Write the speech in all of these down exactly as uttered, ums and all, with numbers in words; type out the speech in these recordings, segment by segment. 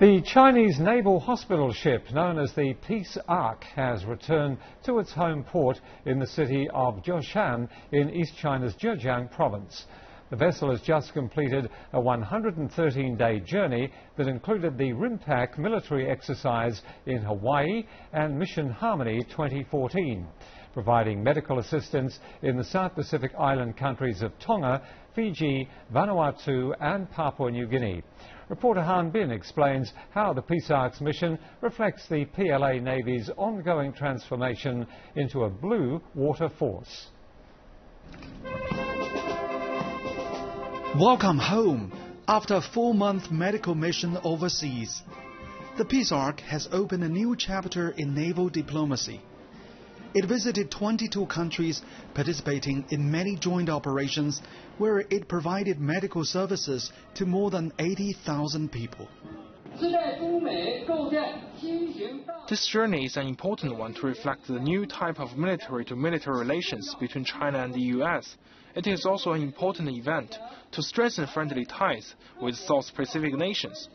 The Chinese naval hospital ship known as the Peace Ark has returned to its home port in the city of Zhoushan in East China's Zhejiang province. The vessel has just completed a one hundred thirteen day journey that included the RIMPAC military exercise in Hawaii and Mission Harmony twenty fourteen, providing medical assistance in the South Pacific island countries of Tonga, Fiji, Vanuatu and Papua New Guinea. Reporter Han Bin explains how the Peace Ark's mission reflects the P L A Navy's ongoing transformation into a blue water force. Welcome home after a four month medical mission overseas. The Peace Ark has opened a new chapter in naval diplomacy. It visited twenty-two countries, participating in many joint operations where it provided medical services to more than eighty thousand people. This journey is an important one to reflect the new type of military-to-military relations between China and the U S. It is also an important event to strengthen friendly ties with South Pacific nations.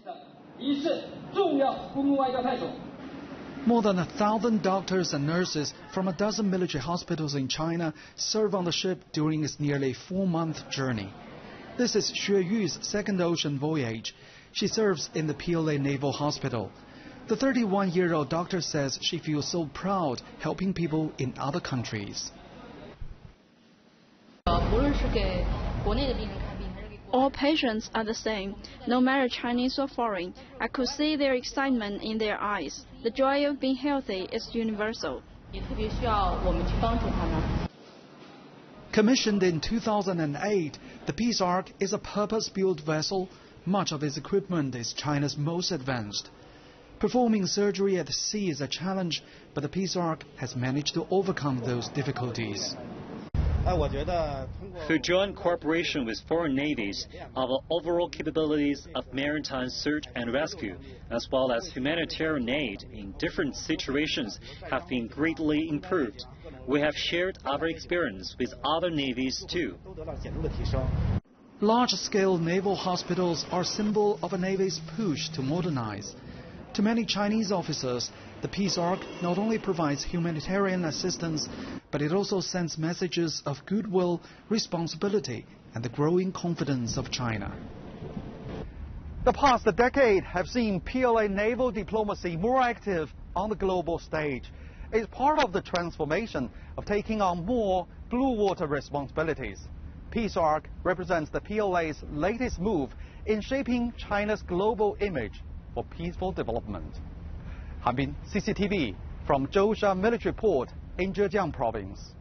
More than a thousand doctors and nurses from a dozen military hospitals in China serve on the ship during its nearly four month journey. This is Xue Yu's second ocean voyage. She serves in the P L A Naval Hospital. The thirty-one year old doctor says she feels so proud helping people in other countries. All patients are the same, no matter Chinese or foreign. I could see their excitement in their eyes. The joy of being healthy is universal. Commissioned in two thousand eight, the Peace Ark is a purpose-built vessel. Much of its equipment is China's most advanced. Performing surgery at sea is a challenge, but the Peace Ark has managed to overcome those difficulties. Through joint cooperation with foreign navies, our overall capabilities of maritime search and rescue, as well as humanitarian aid in different situations, have been greatly improved. We have shared our experience with other navies too. Large-scale naval hospitals are a symbol of a navy's push to modernize. To many Chinese officers, the Peace Ark not only provides humanitarian assistance, but it also sends messages of goodwill, responsibility, and the growing confidence of China. The past decade have seen P L A naval diplomacy more active on the global stage. It's part of the transformation of taking on more blue water responsibilities. Peace Ark represents the P L A's latest move in shaping China's global image for peaceful development. Han Bin, C C T V, from Zhoushan Military Port in Zhejiang Province.